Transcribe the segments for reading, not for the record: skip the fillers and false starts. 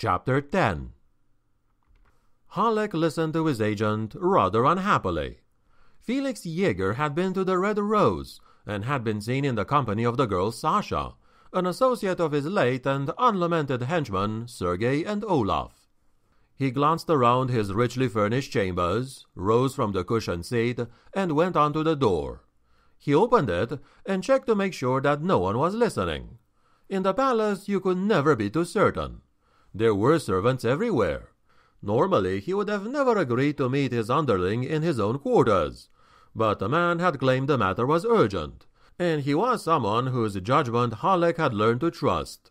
Chapter 10 Hallek listened to his agent rather unhappily. Felix Jaeger had been to the Red Rose, and had been seen in the company of the girl Sasha, an associate of his late and unlamented henchmen Sergei and Olaf. He glanced around his richly furnished chambers, rose from the cushioned seat, and went on to the door. He opened it, and checked to make sure that no one was listening. In the palace you could never be too certain. There were servants everywhere. Normally he would have never agreed to meet his underling in his own quarters, but the man had claimed the matter was urgent, and he was someone whose judgment Hallek had learned to trust.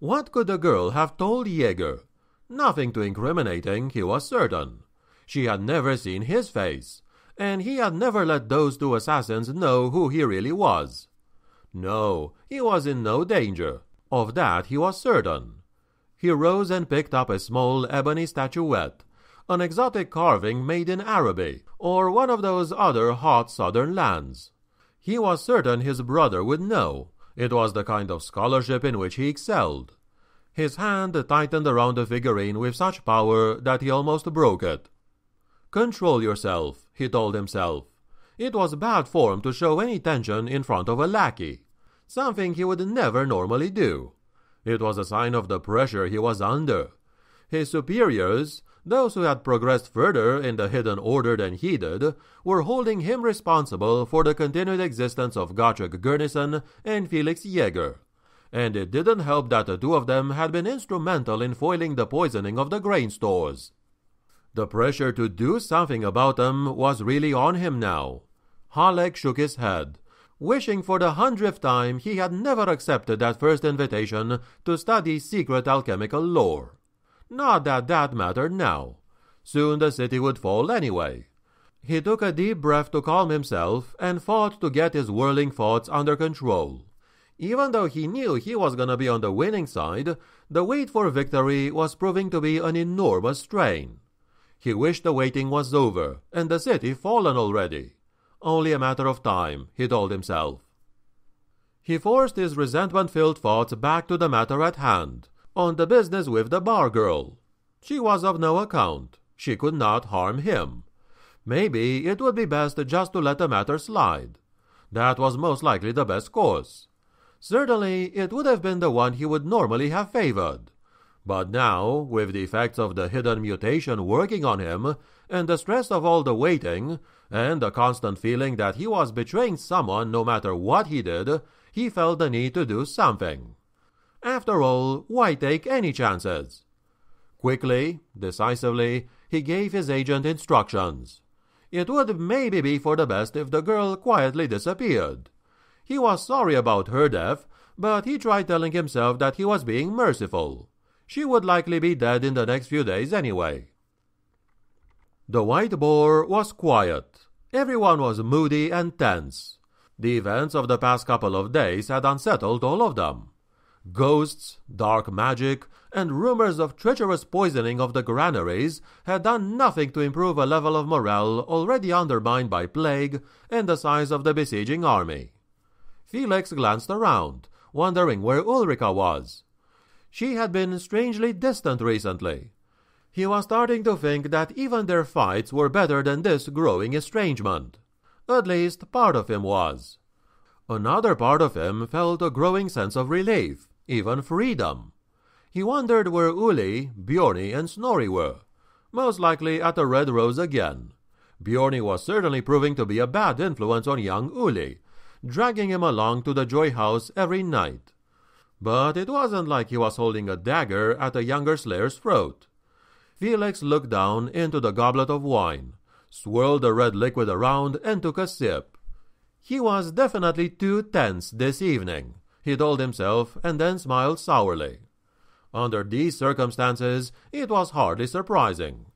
What could the girl have told Jaeger? Nothing too incriminating, he was certain. She had never seen his face, and he had never let those two assassins know who he really was. No, he was in no danger. Of that he was certain. He rose and picked up a small ebony statuette, an exotic carving made in Araby, or one of those other hot southern lands. He was certain his brother would know. It was the kind of scholarship in which he excelled. His hand tightened around the figurine with such power that he almost broke it. "Control yourself," he told himself. It was bad form to show any tension in front of a lackey, something he would never normally do. It was a sign of the pressure he was under. His superiors, those who had progressed further in the hidden order than he did, were holding him responsible for the continued existence of Gotrek Gurnisson and Felix Jaeger, and it didn't help that the two of them had been instrumental in foiling the poisoning of the grain stores. The pressure to do something about them was really on him now. Hallek shook his head, wishing for the 100th time he had never accepted that first invitation to study secret alchemical lore. Not that that mattered now. Soon the city would fall anyway. He took a deep breath to calm himself and fought to get his whirling thoughts under control. Even though he knew he was going to be on the winning side, the wait for victory was proving to be an enormous strain. He wished the waiting was over and the city fallen already. Only a matter of time, he told himself. He forced his resentment-filled thoughts back to the matter at hand, on the business with the bar-girl. She was of no account. She could not harm him. Maybe it would be best just to let the matter slide. That was most likely the best course. Certainly it would have been the one he would normally have favored. But now, with the effects of the hidden mutation working on him, and the stress of all the waiting, and the constant feeling that he was betraying someone no matter what he did, he felt the need to do something. After all, why take any chances? Quickly, decisively, he gave his agent instructions. It would maybe be for the best if the girl quietly disappeared. He was sorry about her death, but he tried telling himself that he was being merciful. She would likely be dead in the next few days anyway. The White Boar was quiet. Everyone was moody and tense. The events of the past couple of days had unsettled all of them. Ghosts, dark magic, and rumors of treacherous poisoning of the granaries had done nothing to improve a level of morale already undermined by plague and the size of the besieging army. Felix glanced around, wondering where Ulrika was. She had been strangely distant recently. He was starting to think that even their fights were better than this growing estrangement. At least part of him was. Another part of him felt a growing sense of relief, even freedom. He wondered where Uli, Bjorni, and Snorri were. Most likely at the Red Rose again. Bjorni was certainly proving to be a bad influence on young Uli, dragging him along to the joy house every night. But it wasn't like he was holding a dagger at a younger slayer's throat. Felix looked down into the goblet of wine, swirled the red liquid around, and took a sip. He was definitely too tense this evening, he told himself, and then smiled sourly. Under these circumstances, it was hardly surprising.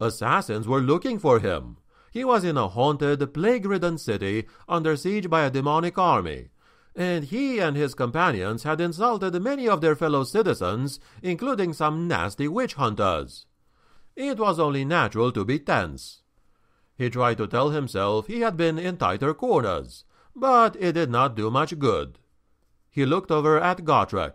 Assassins were looking for him. He was in a haunted, plague-ridden city under siege by a demonic army, and he and his companions had insulted many of their fellow citizens, including some nasty witch hunters. It was only natural to be tense. He tried to tell himself he had been in tighter corners, but it did not do much good. He looked over at Gotrek.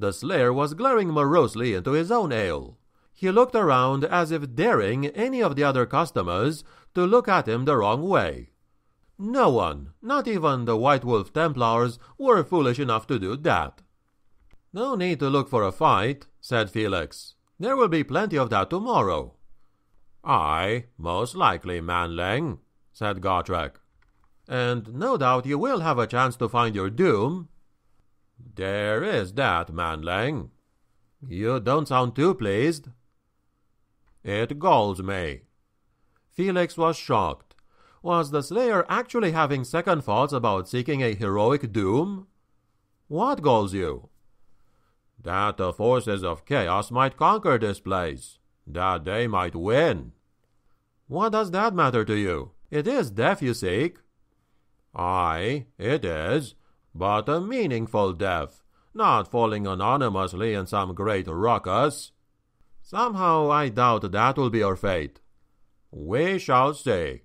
The slayer was glaring morosely into his own ale. He looked around as if daring any of the other customers to look at him the wrong way. No one, not even the White Wolf Templars, were foolish enough to do that. "No need to look for a fight," said Felix. "There will be plenty of that tomorrow." "Aye, most likely, Manling," said Gotrek. "And no doubt you will have a chance to find your doom." "There is that, Manling." "You don't sound too pleased." "It galls me." Felix was shocked. Was the slayer actually having second thoughts about seeking a heroic doom? "What galls you?" "That the forces of chaos might conquer this place, that they might win." "What does that matter to you? It is death you seek." "Aye, it is, but a meaningful death, not falling anonymously in some great ruckus." "Somehow I doubt that will be your fate." "We shall see."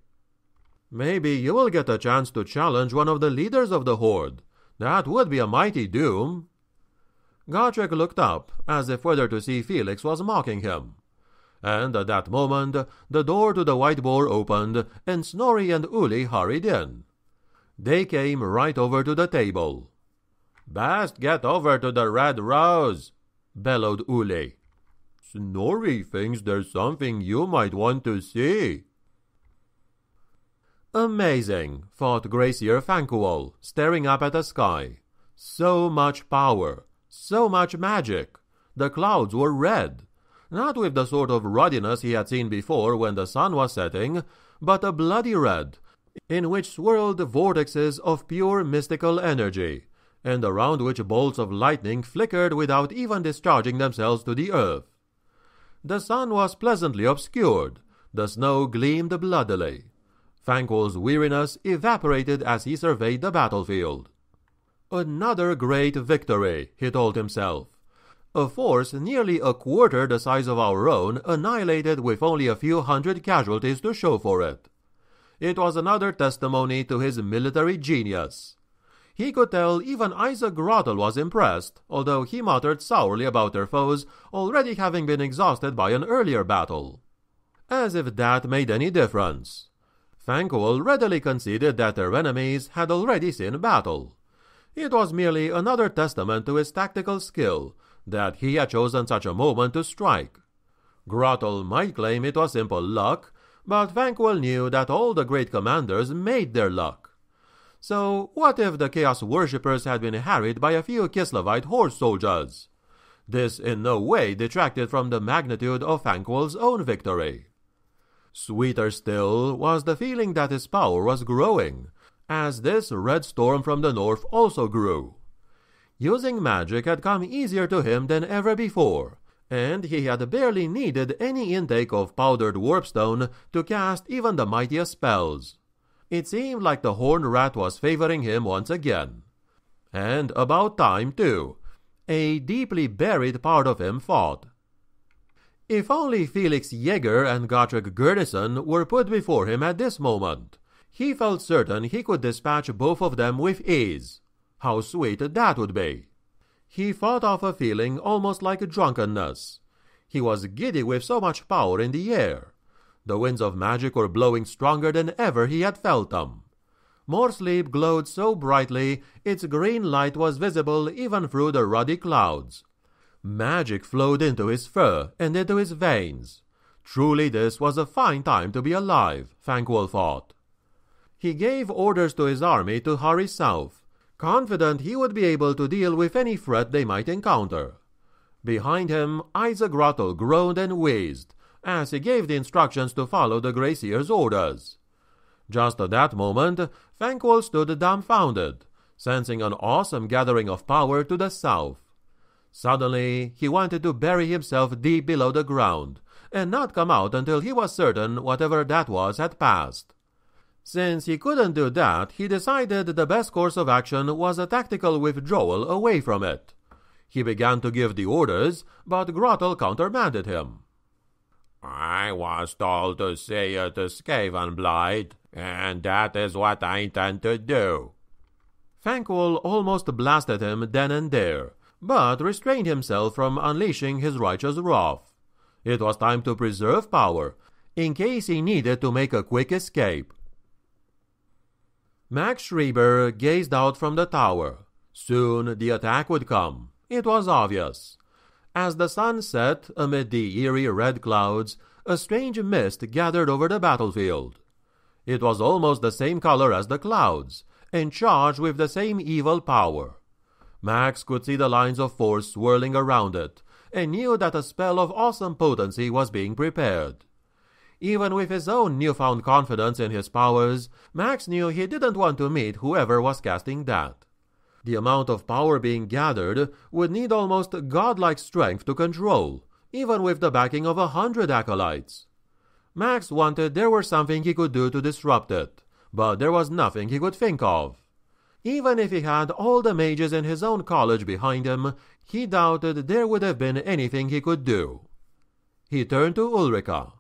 "Maybe you will get a chance to challenge one of the leaders of the Horde. That would be a mighty doom." Gotrek looked up, as if whether to see Felix was mocking him. And at that moment, the door to the White Boar opened, and Snorri and Uli hurried in. They came right over to the table. "Best get over to the Red Rose," bellowed Uli. "Snorri thinks there's something you might want to see." Amazing, thought Grey Seer Thanquol, staring up at the sky. So much power. So much magic. The clouds were red, not with the sort of ruddiness he had seen before when the sun was setting, but a bloody red, in which swirled vortexes of pure mystical energy, and around which bolts of lightning flickered without even discharging themselves to the earth. The sun was pleasantly obscured, the snow gleamed bloodily. Thanquol's weariness evaporated as he surveyed the battlefield. Another great victory, he told himself. A force nearly a quarter the size of our own annihilated with only a few hundred casualties to show for it. It was another testimony to his military genius. He could tell even Isak Grottle was impressed, although he muttered sourly about their foes already having been exhausted by an earlier battle. As if that made any difference. Thanquol readily conceded that their enemies had already seen battle. It was merely another testament to his tactical skill, that he had chosen such a moment to strike. Grottle might claim it was simple luck, but Thanquol knew that all the great commanders made their luck. So what if the Chaos worshippers had been harried by a few Kislevite horse soldiers? This in no way detracted from the magnitude of Thanquol's own victory. Sweeter still was the feeling that his power was growing, as this red storm from the north also grew. Using magic had come easier to him than ever before, and he had barely needed any intake of powdered warpstone to cast even the mightiest spells. It seemed like the horned rat was favoring him once again. And about time, too, a deeply buried part of him thought. If only Felix Jaeger and Gotrek Gurnisson were put before him at this moment. He felt certain he could dispatch both of them with ease. How sweet that would be! He fought off a feeling almost like drunkenness. He was giddy with so much power in the air. The winds of magic were blowing stronger than ever he had felt them. Morrslieb glowed so brightly its green light was visible even through the ruddy clouds. Magic flowed into his fur and into his veins. Truly this was a fine time to be alive, Thanquol thought. He gave orders to his army to hurry south, confident he would be able to deal with any threat they might encounter. Behind him, Isak Grottle groaned and wheezed, as he gave the instructions to follow the Grey Seer's orders. Just at that moment, Thanquol stood dumbfounded, sensing an awesome gathering of power to the south. Suddenly, he wanted to bury himself deep below the ground, and not come out until he was certain whatever that was had passed. Since he couldn't do that, he decided the best course of action was a tactical withdrawal away from it. He began to give the orders, but Grottle countermanded him. "I was told to see you to Skavenblight, and that is what I intend to do." Thanquol almost blasted him then and there, but restrained himself from unleashing his righteous wrath. It was time to preserve power, in case he needed to make a quick escape. Max Schreiber gazed out from the tower. Soon the attack would come. It was obvious. As the sun set amid the eerie red clouds, a strange mist gathered over the battlefield. It was almost the same color as the clouds, and charged with the same evil power. Max could see the lines of force swirling around it, and knew that a spell of awesome potency was being prepared. Even with his own newfound confidence in his powers, Max knew he didn't want to meet whoever was casting that. The amount of power being gathered would need almost godlike strength to control, even with the backing of 100 acolytes. Max wanted there were something he could do to disrupt it, but there was nothing he could think of. Even if he had all the mages in his own college behind him, he doubted there would have been anything he could do. He turned to Ulrika.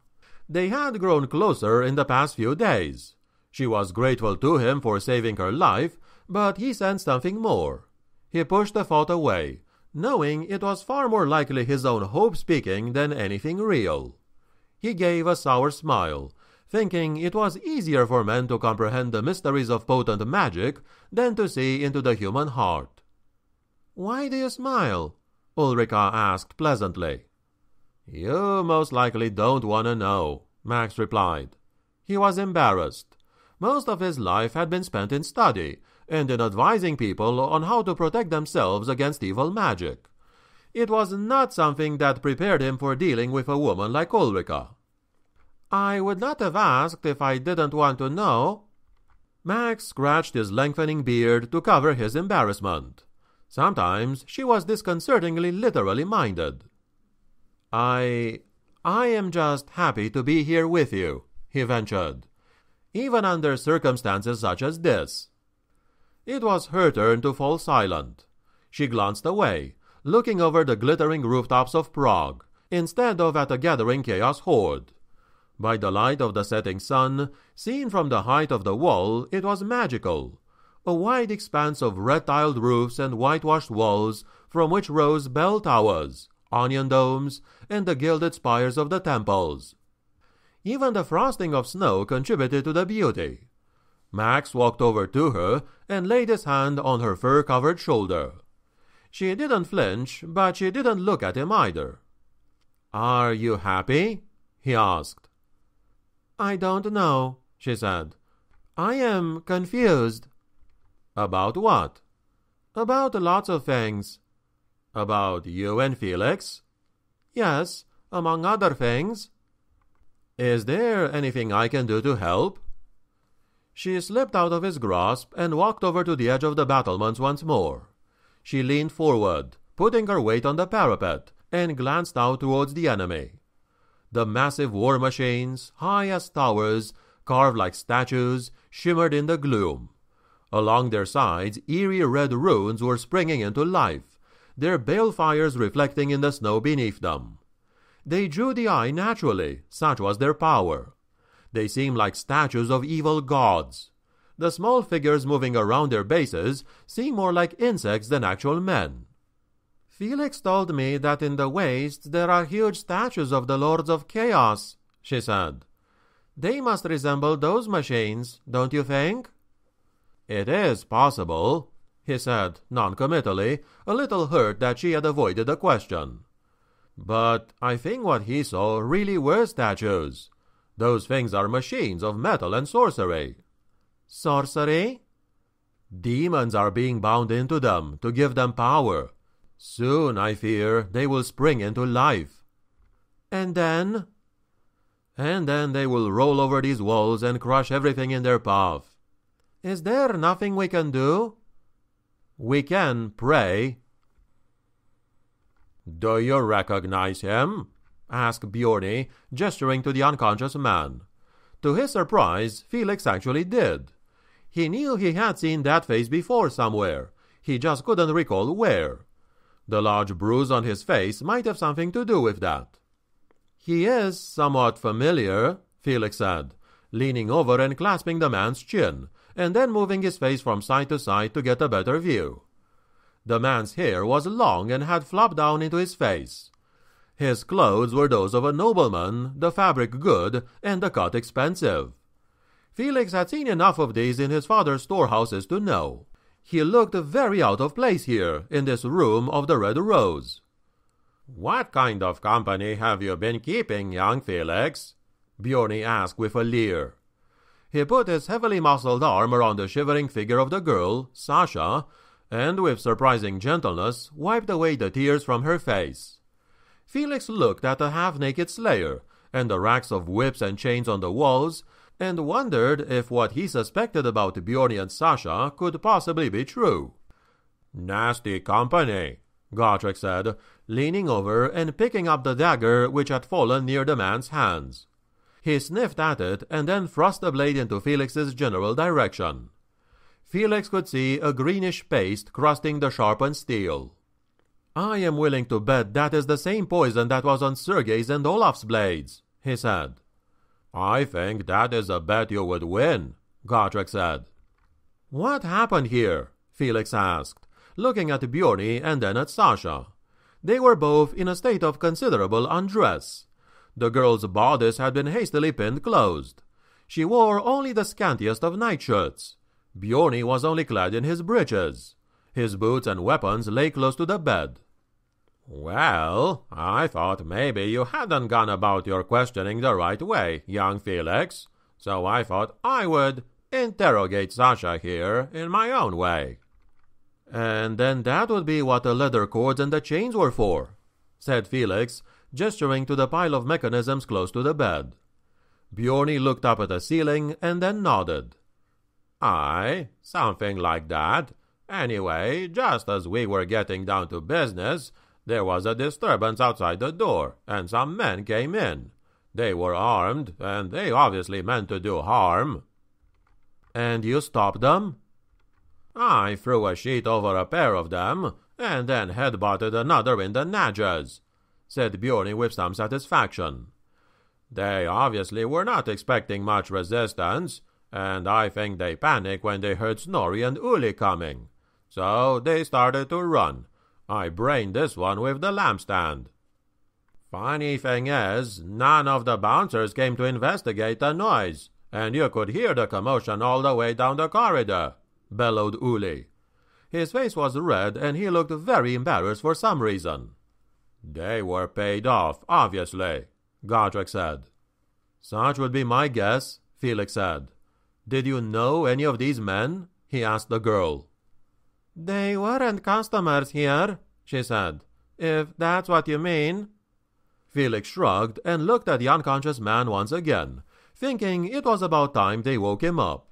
They had grown closer in the past few days. She was grateful to him for saving her life, but he sensed something more. He pushed the thought away, knowing it was far more likely his own hope speaking than anything real. He gave a sour smile, thinking it was easier for men to comprehend the mysteries of potent magic than to see into the human heart. "Why do you smile?" Ulrika asked pleasantly. "You most likely don't want to know," Max replied. He was embarrassed. Most of his life had been spent in study, and in advising people on how to protect themselves against evil magic. It was not something that prepared him for dealing with a woman like Ulrika. "I would not have asked if I didn't want to know." Max scratched his lengthening beard to cover his embarrassment. Sometimes she was disconcertingly literally minded. "I am just happy to be here with you," he ventured, "even under circumstances such as this." It was her turn to fall silent. She glanced away, looking over the glittering rooftops of Prague, instead of at a gathering chaos horde. By the light of the setting sun, seen from the height of the wall, it was magical. A wide expanse of red-tiled roofs and whitewashed walls, from which rose bell towers, onion domes, and the gilded spires of the temples. Even the frosting of snow contributed to the beauty. Max walked over to her and laid his hand on her fur-covered shoulder. She didn't flinch, but she didn't look at him either. "Are you happy?" he asked. "I don't know," she said. "I am confused." "About what?" "About lots of things." "About you and Felix?" "Yes, among other things." "Is there anything I can do to help?" She slipped out of his grasp and walked over to the edge of the battlements once more. She leaned forward, putting her weight on the parapet, and glanced out towards the enemy. The massive war machines, high as towers, carved like statues, shimmered in the gloom. Along their sides, eerie red runes were springing into life, their balefires reflecting in the snow beneath them. They drew the eye naturally, such was their power. They seemed like statues of evil gods. The small figures moving around their bases seemed more like insects than actual men. "Felix told me that in the wastes there are huge statues of the Lords of Chaos," she said. "They must resemble those machines, don't you think?" "It is possible," he said, noncommittally, a little hurt that she had avoided the question. "But I think what he saw really were statues. Those things are machines of metal and sorcery." "Sorcery?" "Demons are being bound into them to give them power. Soon, I fear, they will spring into life." "And then?" "And then they will roll over these walls and crush everything in their path." "Is there nothing we can do?" "We can pray." "Do you recognize him?" asked Bjorni, gesturing to the unconscious man. To his surprise, Felix actually did. He knew he had seen that face before somewhere. He just couldn't recall where. The large bruise on his face might have something to do with that. "He is somewhat familiar," Felix said, leaning over and clasping the man's chin, and then moving his face from side to get a better view. The man's hair was long and had flopped down into his face. His clothes were those of a nobleman, the fabric good, and the cut expensive. Felix had seen enough of these in his father's storehouses to know. He looked very out of place here, in this room of the Red Rose. "What kind of company have you been keeping, young Felix?" Bjorni asked with a leer. He put his heavily muscled arm around the shivering figure of the girl, Sasha, and with surprising gentleness wiped away the tears from her face. Felix looked at the half-naked slayer, and the racks of whips and chains on the walls, and wondered if what he suspected about Bjorni and Sasha could possibly be true. "Nasty company," Gotrek said, leaning over and picking up the dagger which had fallen near the man's hands. He sniffed at it and then thrust the blade into Felix's general direction. Felix could see a greenish paste crusting the sharpened steel. "I am willing to bet that is the same poison that was on Sergei's and Olaf's blades," he said. "I think that is a bet you would win," Gotrek said. "What happened here?" Felix asked, looking at Bjorni and then at Sasha. They were both in a state of considerable undress. The girl's bodice had been hastily pinned closed. She wore only the scantiest of nightshirts. Bjorni was only clad in his breeches. His boots and weapons lay close to the bed. "Well, I thought maybe you hadn't gone about your questioning the right way, young Felix, so I thought I would interrogate Sasha here in my own way." "And then that would be what the leather cords and the chains were for," said Felix, gesturing to the pile of mechanisms close to the bed. Bjorni looked up at the ceiling and then nodded. "Aye, something like that. Anyway, just as we were getting down to business, there was a disturbance outside the door, and some men came in. They were armed, and they obviously meant to do harm." "And you stopped them?" "I threw a sheet over a pair of them, and then headbutted another in the nadges," said Bjorni with some satisfaction. "They obviously were not expecting much resistance, and I think they panicked when they heard Snorri and Uli coming. So they started to run. I brained this one with the lampstand. Funny thing is, none of the bouncers came to investigate the noise, and you could hear the commotion all the way down the corridor," bellowed Uli. His face was red, and he looked very embarrassed for some reason. "They were paid off, obviously," Gotrek said. "Such would be my guess," Felix said. "Did you know any of these men?" he asked the girl. "They weren't customers here," she said, "if that's what you mean." Felix shrugged and looked at the unconscious man once again, thinking it was about time they woke him up.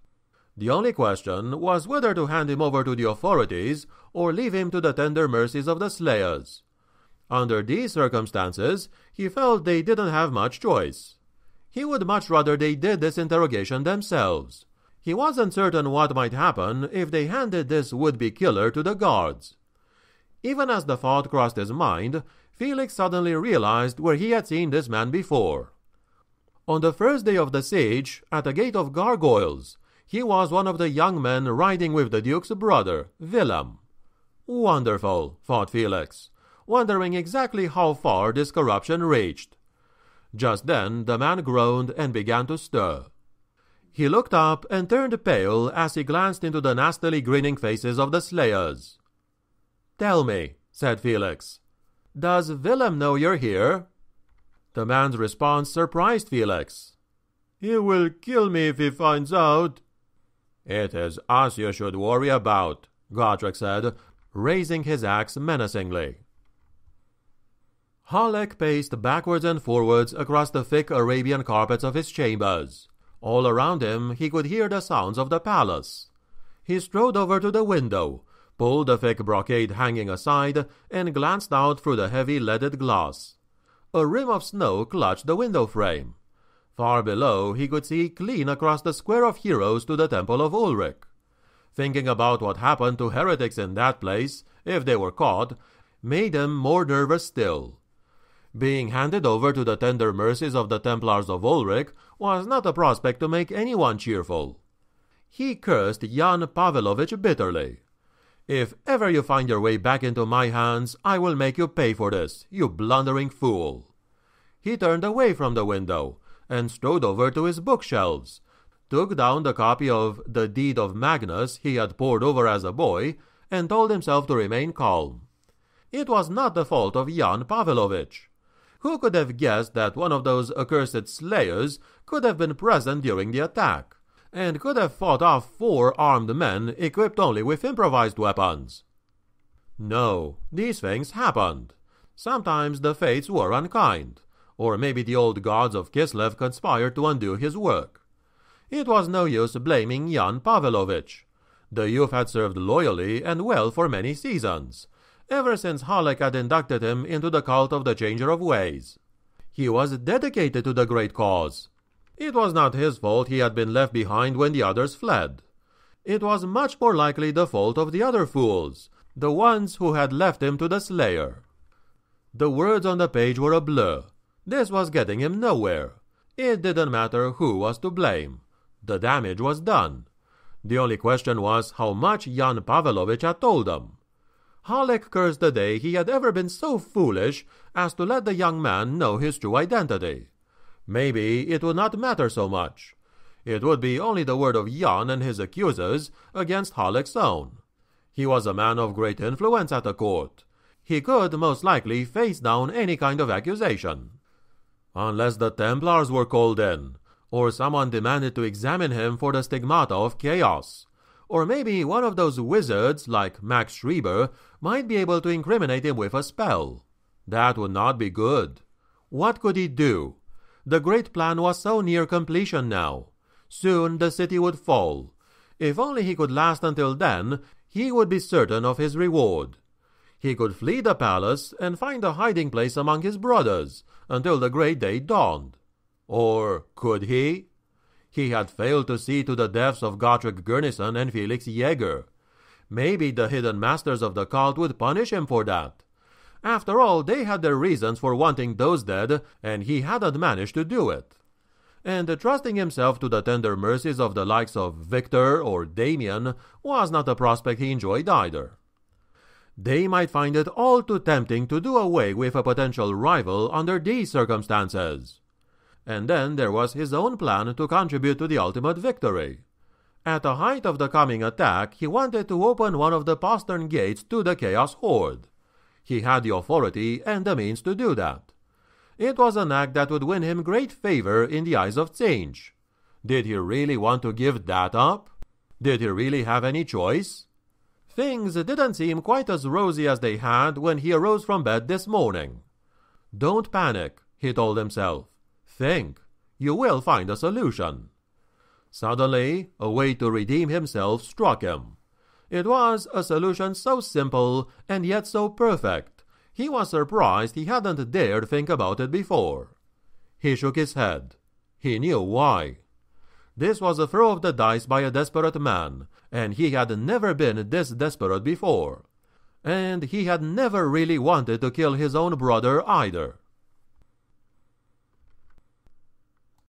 The only question was whether to hand him over to the authorities or leave him to the tender mercies of the slayers. Under these circumstances, he felt they didn't have much choice. He would much rather they did this interrogation themselves. He wasn't certain what might happen if they handed this would-be killer to the guards. Even as the thought crossed his mind, Felix suddenly realized where he had seen this man before. On the first day of the siege, at the Gate of Gargoyles, he was one of the young men riding with the Duke's brother, Willem. Wonderful, thought Felix, wondering exactly how far this corruption reached. Just then the man groaned and began to stir. He looked up and turned pale as he glanced into the nastily grinning faces of the slayers. "Tell me," said Felix, "does Willem know you're here?" The man's response surprised Felix. "He will kill me if he finds out." "It is us you should worry about," Gotrek said, raising his axe menacingly. Hallek paced backwards and forwards across the thick Arabian carpets of his chambers. All around him he could hear the sounds of the palace. He strode over to the window, pulled the thick brocade hanging aside, and glanced out through the heavy leaded glass. A rim of snow clutched the window frame. Far below he could see clean across the square of heroes to the temple of Ulric. Thinking about what happened to heretics in that place, if they were caught, made him more nervous still. Being handed over to the tender mercies of the Templars of Ulric was not a prospect to make anyone cheerful. He cursed Jan Pavlovich bitterly. If ever you find your way back into my hands, I will make you pay for this, you blundering fool." He turned away from the window and strode over to his bookshelves, took down the copy of The Deed of Magnus he had pored over as a boy, and told himself to remain calm. It was not the fault of Jan Pavlovich. Who could have guessed that one of those accursed slayers could have been present during the attack, and could have fought off 4 armed men equipped only with improvised weapons? No, these things happened. Sometimes the fates were unkind, or maybe the old gods of Kislev conspired to undo his work. It was no use blaming Jan Pavlovich. The youth had served loyally and well for many seasons, ever since Hallek had inducted him into the cult of the Changer of Ways. He was dedicated to the great cause. It was not his fault he had been left behind when the others fled. It was much more likely the fault of the other fools, the ones who had left him to the Slayer. The words on the page were a blur. This was getting him nowhere. It didn't matter who was to blame. The damage was done. The only question was how much Jan Pavlovich had told them. Hallek cursed the day he had ever been so foolish as to let the young man know his true identity. Maybe it would not matter so much. It would be only the word of Jan and his accusers against Hallek's own. He was a man of great influence at the court. He could most likely face down any kind of accusation. Unless the Templars were called in, or someone demanded to examine him for the stigmata of chaos. Or maybe one of those wizards, like Max Schreiber, might be able to incriminate him with a spell. That would not be good. What could he do? The great plan was so near completion now. Soon the city would fall. If only he could last until then, he would be certain of his reward. He could flee the palace and find a hiding place among his brothers, until the great day dawned. Or could he? He had failed to see to the deaths of Gotrek Gurnisson and Felix Jaeger. Maybe the hidden masters of the cult would punish him for that. After all, they had their reasons for wanting those dead, and he hadn't managed to do it. And trusting himself to the tender mercies of the likes of Victor or Damien was not a prospect he enjoyed either. They might find it all too tempting to do away with a potential rival under these circumstances. And then there was his own plan to contribute to the ultimate victory. At the height of the coming attack, he wanted to open one of the postern gates to the Chaos Horde. He had the authority and the means to do that. It was an act that would win him great favor in the eyes of Tsinj. Did he really want to give that up? Did he really have any choice? Things didn't seem quite as rosy as they had when he arose from bed this morning. "Don't panic," he told himself. "Think. You will find a solution." Suddenly, a way to redeem himself struck him. It was a solution so simple and yet so perfect. He was surprised he hadn't dared think about it before. He shook his head. He knew why. This was a throw of the dice by a desperate man, and he had never been this desperate before. And he had never really wanted to kill his own brother either.